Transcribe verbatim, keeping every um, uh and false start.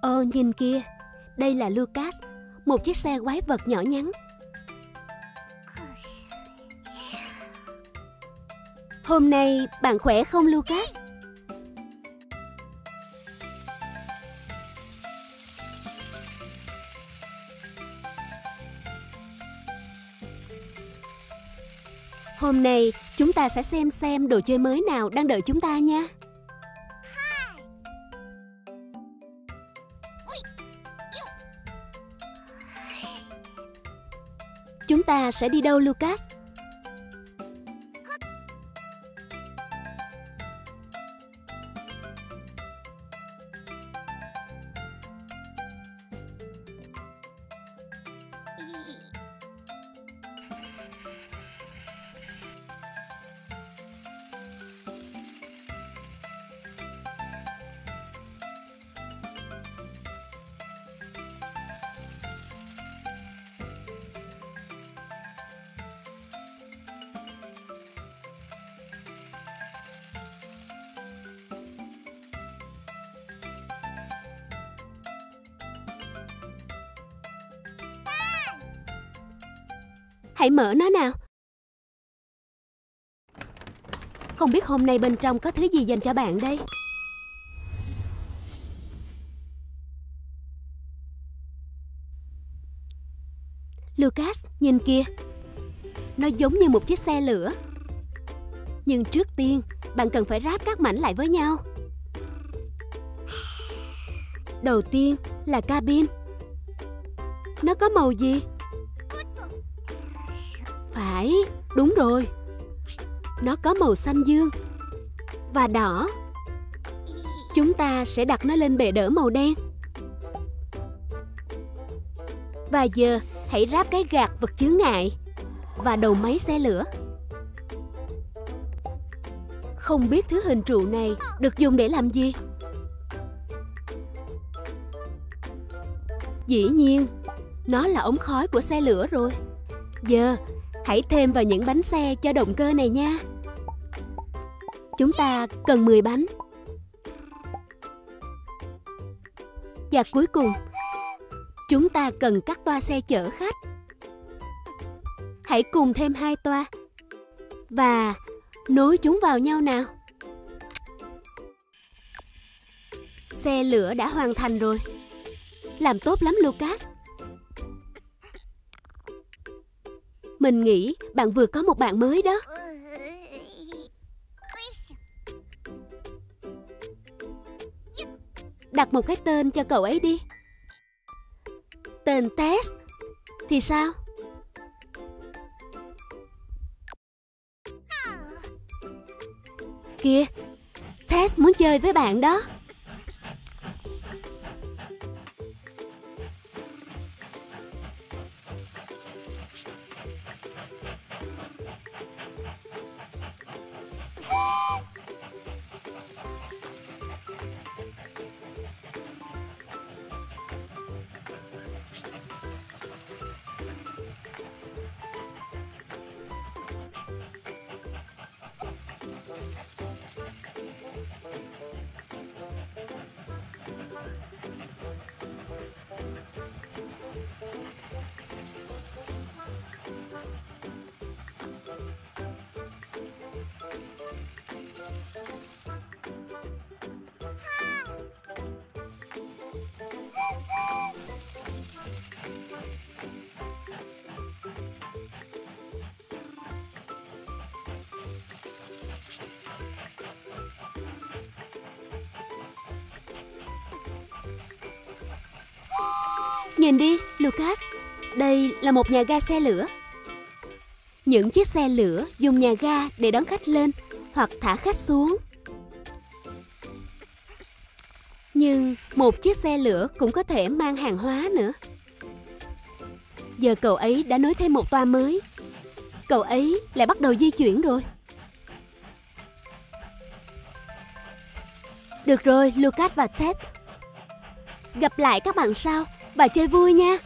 Ờ, nhìn kia, đây là Lucas, một chiếc xe quái vật nhỏ nhắn. Hôm nay bạn khỏe không Lucas? Hôm nay chúng ta sẽ xem xem đồ chơi mới nào đang đợi chúng ta nha. Chúng ta sẽ đi đâu Lucas? Hãy mở nó nào. Không biết hôm nay bên trong có thứ gì dành cho bạn đây. Lucas, nhìn kìa. Nó giống như một chiếc xe lửa. Nhưng trước tiên, bạn cần phải ráp các mảnh lại với nhau. Đầu tiên là cabin. Nó có màu gì? Phải, đúng rồi. Nó có màu xanh dương và đỏ. Chúng ta sẽ đặt nó lên bệ đỡ màu đen. Và giờ hãy ráp cái gạt vật chướng ngại và đầu máy xe lửa. Không biết thứ hình trụ này được dùng để làm gì? Dĩ nhiên, nó là ống khói của xe lửa rồi. Giờ hãy thêm vào những bánh xe cho động cơ này nha. Chúng ta cần mười bánh. Và cuối cùng, chúng ta cần các toa xe chở khách. Hãy cùng thêm hai toa và nối chúng vào nhau nào. Xe lửa đã hoàn thành rồi. Làm tốt lắm Lucas. Mình nghĩ bạn vừa có một bạn mới đó. Đặt một cái tên cho cậu ấy đi. Tên Tess thì sao? Kìa, Tess muốn chơi với bạn đó. Nhìn đi, Lucas, đây là một nhà ga xe lửa. Những chiếc xe lửa dùng nhà ga để đón khách lên hoặc thả khách xuống. Nhưng một chiếc xe lửa cũng có thể mang hàng hóa nữa. Giờ cậu ấy đã nối thêm một toa mới. Cậu ấy lại bắt đầu di chuyển rồi. Được rồi, Lucas và Ted. Gặp lại các bạn sau. Và chơi vui nha.